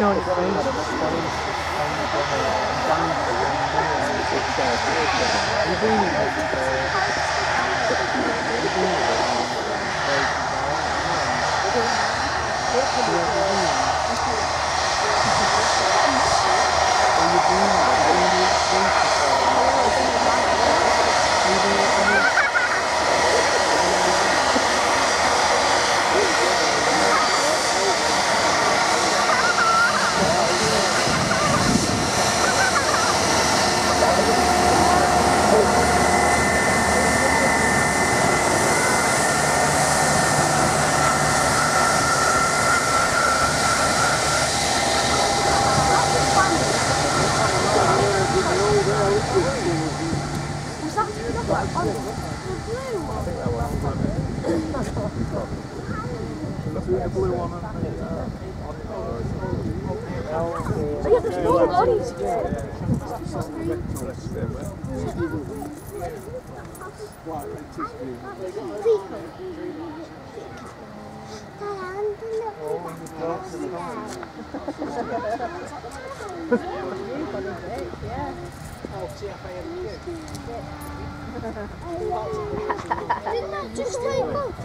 know what it's saying. Didn't that just take off?